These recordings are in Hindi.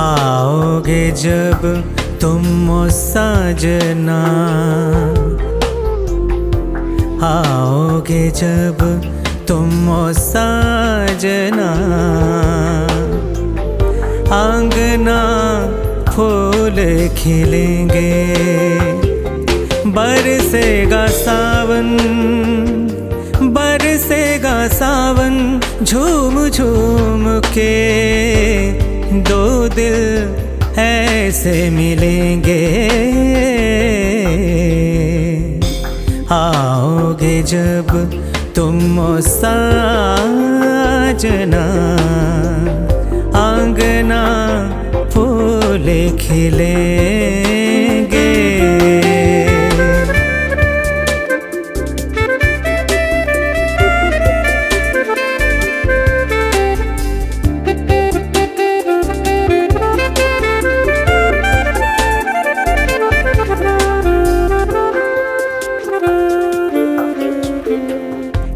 आओगे जब तुम ओ साजना, आओगे जब तुम ओ साजना, आंगना फूल खिलेंगे, बरसेगा सावन, बरसेगा सावन, झूम झूम के दो दिल ऐसे मिलेंगे। आओगे जब तुम ओ साजना, आंगना फूल खिलेंगे।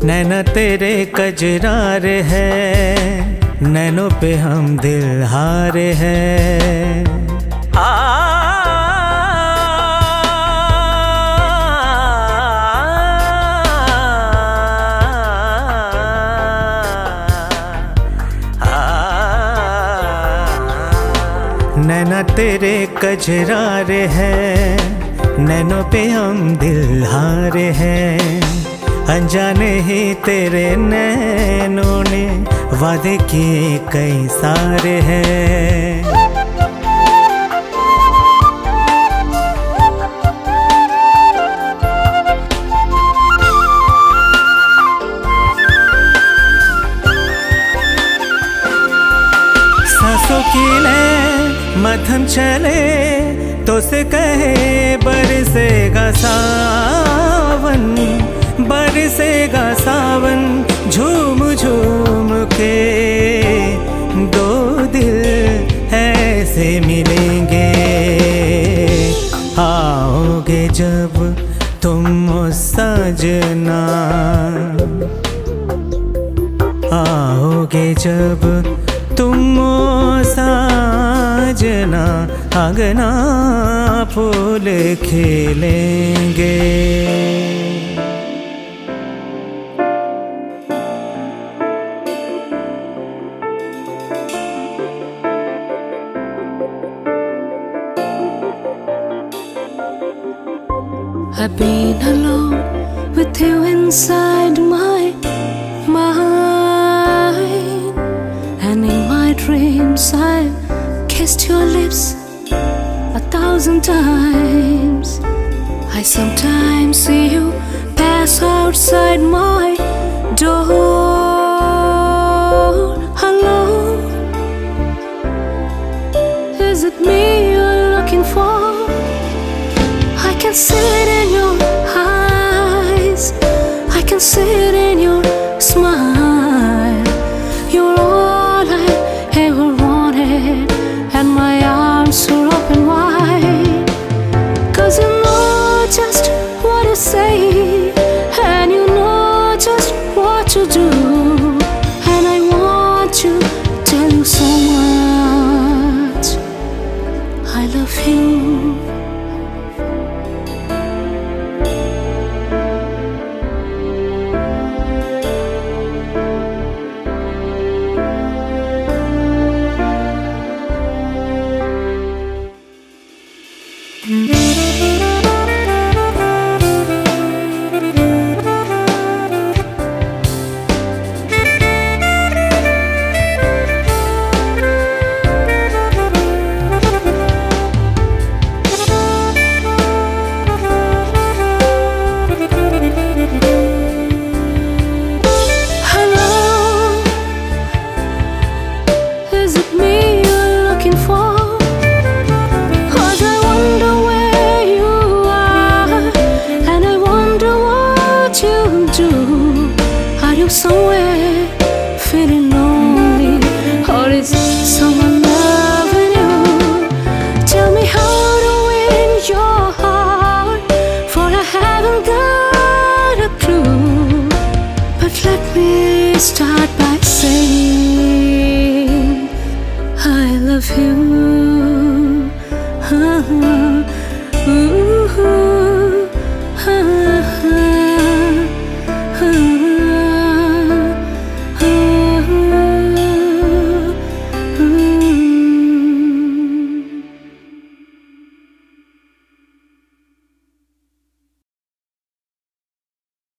नैना तेरे कजरार है, नैनों पे हम दिल हार है। नैना तेरे कजरार है, नैनों पे हम दिल हार है। अनजाने ही तेरे नैनों ने वादे किए कई सारे हैं। सांसों की लय मध्यम चले तो से कहे, बरसेगा सावन, बरसेगा सावन, झूम झूम के दो दिल ऐसे मिलेंगे। आओगे जब तुम ओ साजना, आओगे जब तुम ओ साजना, आंगना फूल खिलेंगे। I've been alone with you inside my mind, and in my dreams I've kissed your lips 1,000 times. I sometimes see you pass outside my door alone. Is it me you're looking for? I can see it in your eyes, I can see it in your smile. You're all I ever wanted, and my arms are open wide. 'Cause you know just what to say, and you know just what to do, and I want to tell you so much, I love you. start by saying I love you.